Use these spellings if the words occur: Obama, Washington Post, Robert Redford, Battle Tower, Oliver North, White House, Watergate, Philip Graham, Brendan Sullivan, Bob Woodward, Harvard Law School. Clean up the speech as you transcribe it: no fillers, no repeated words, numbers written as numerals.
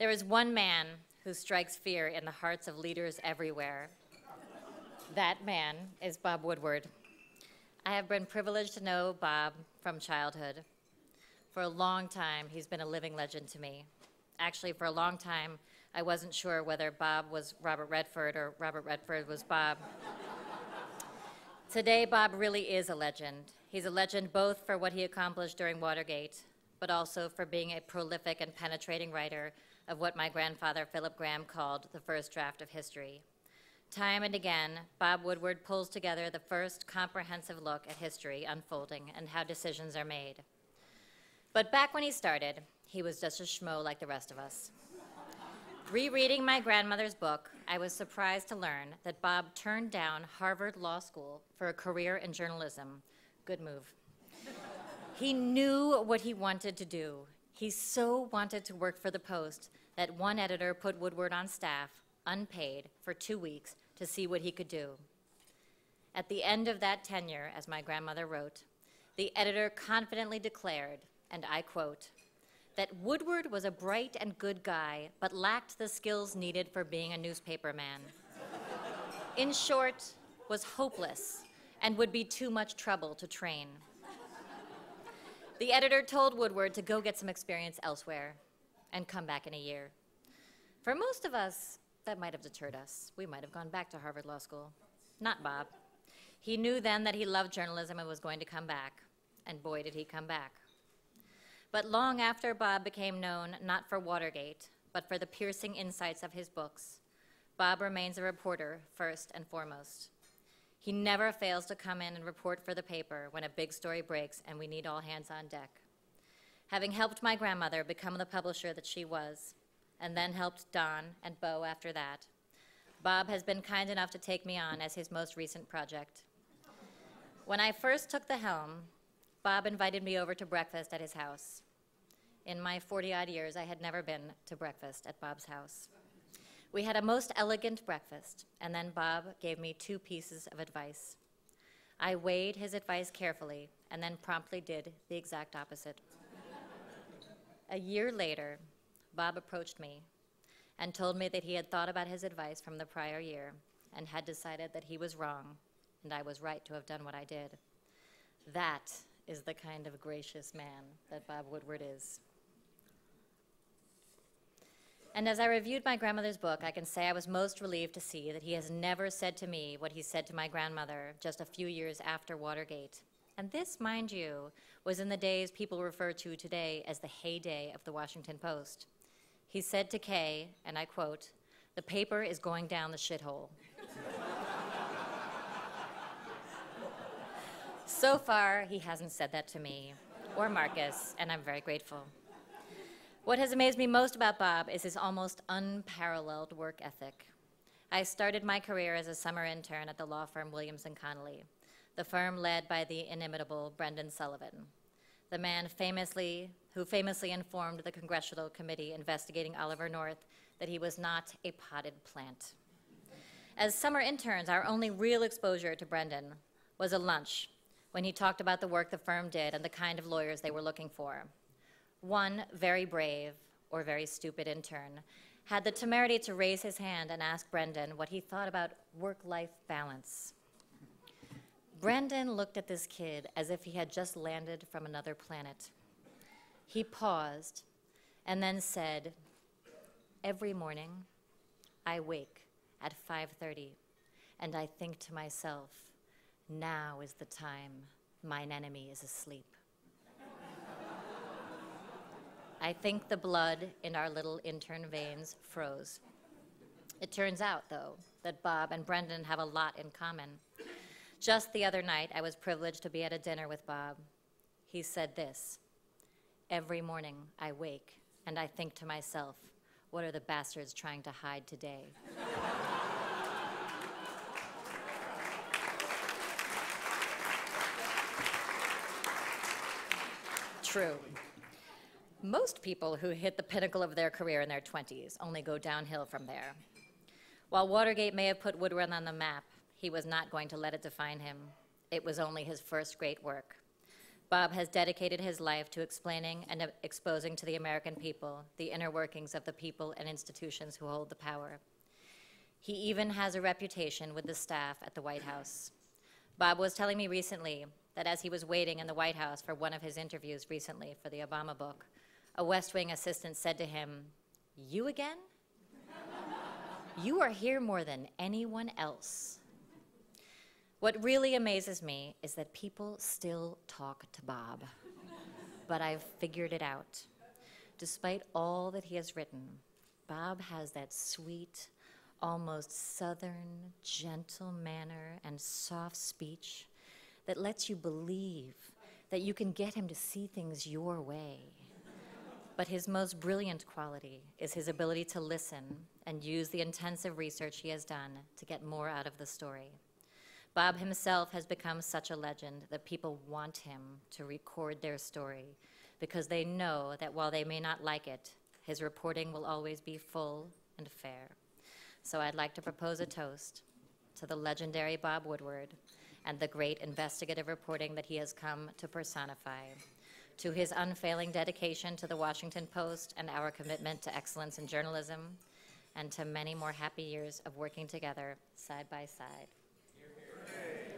There is one man who strikes fear in the hearts of leaders everywhere. That man is Bob Woodward. I have been privileged to know Bob from childhood. For a long time, he's been a living legend to me. Actually, for a long time, I wasn't sure whether Bob was Robert Redford or Robert Redford was Bob. Today, Bob really is a legend. He's a legend both for what he accomplished during Watergate, but also for being a prolific and penetrating writer of what my grandfather, Philip Graham, called the first draft of history. Time and again, Bob Woodward pulls together the first comprehensive look at history unfolding and how decisions are made. But back when he started, he was just a schmo like the rest of us. Rereading my grandmother's book, I was surprised to learn that Bob turned down Harvard Law School for a career in journalism. Good move. He knew what he wanted to do. He so wanted to work for the Post that one editor put Woodward on staff, unpaid, for 2 weeks to see what he could do. At the end of that tenure, as my grandmother wrote, the editor confidently declared, and I quote, that Woodward was a bright and good guy, but lacked the skills needed for being a newspaperman. In short, was hopeless and would be too much trouble to train. The editor told Woodward to go get some experience elsewhere and come back in a year. For most of us, that might have deterred us. We might have gone back to Harvard Law School. Not Bob. He knew then that he loved journalism and was going to come back, and boy, did he come back. But long after Bob became known, not for Watergate, but for the piercing insights of his books, Bob remains a reporter first and foremost. He never fails to come in and report for the paper when a big story breaks and we need all hands on deck. Having helped my grandmother become the publisher that she was, and then helped Don and Bo after that, Bob has been kind enough to take me on as his most recent project. When I first took the helm, Bob invited me over to breakfast at his house. In my 40-odd years, I had never been to breakfast at Bob's house. We had a most elegant breakfast, and then Bob gave me 2 pieces of advice. I weighed his advice carefully, and then promptly did the exact opposite. A year later, Bob approached me and told me that he had thought about his advice from the prior year and had decided that he was wrong, and I was right to have done what I did. That is the kind of gracious man that Bob Woodward is. And as I reviewed my grandmother's book, I can say I was most relieved to see that he has never said to me what he said to my grandmother just a few years after Watergate. And this, mind you, was in the days people refer to today as the heyday of the Washington Post. He said to Kay, and I quote, "The paper is going down the shithole." So far, he hasn't said that to me, or Marcus, and I'm very grateful. What has amazed me most about Bob is his almost unparalleled work ethic. I started my career as a summer intern at the law firm Williams & Connolly, the firm led by the inimitable Brendan Sullivan, the man who famously informed the Congressional Committee investigating Oliver North that he was not a potted plant. As summer interns, our only real exposure to Brendan was a lunch when he talked about the work the firm did and the kind of lawyers they were looking for. One very brave, or very stupid intern, had the temerity to raise his hand and ask Brendan what he thought about work-life balance. Brendan looked at this kid as if he had just landed from another planet. He paused and then said, "Every morning I wake at 5:30 and I think to myself, now is the time mine enemy is asleep. I think the blood in our little intern veins froze." It turns out, though, that Bob and Brendan have a lot in common. Just the other night, I was privileged to be at a dinner with Bob. He said this, "Every morning I wake and I think to myself, what are the bastards trying to hide today?" True. Most people who hit the pinnacle of their career in their 20s only go downhill from there. While Watergate may have put Woodward on the map, he was not going to let it define him. It was only his first great work. Bob has dedicated his life to explaining and exposing to the American people the inner workings of the people and institutions who hold the power. He even has a reputation with the staff at the White House. Bob was telling me recently that as he was waiting in the White House for one of his interviews recently for the Obama book, a West Wing assistant said to him, "You again? You are here more than anyone else." What really amazes me is that people still talk to Bob. But I've figured it out. Despite all that he has written, Bob has that sweet, almost southern, gentle manner and soft speech that lets you believe that you can get him to see things your way. But his most brilliant quality is his ability to listen and use the intensive research he has done to get more out of the story. Bob himself has become such a legend that people want him to record their story because they know that while they may not like it, his reporting will always be full and fair. So I'd like to propose a toast to the legendary Bob Woodward and the great investigative reporting that he has come to personify, to his unfailing dedication to the Washington Post and our commitment to excellence in journalism, and to many more happy years of working together side by side. Hey.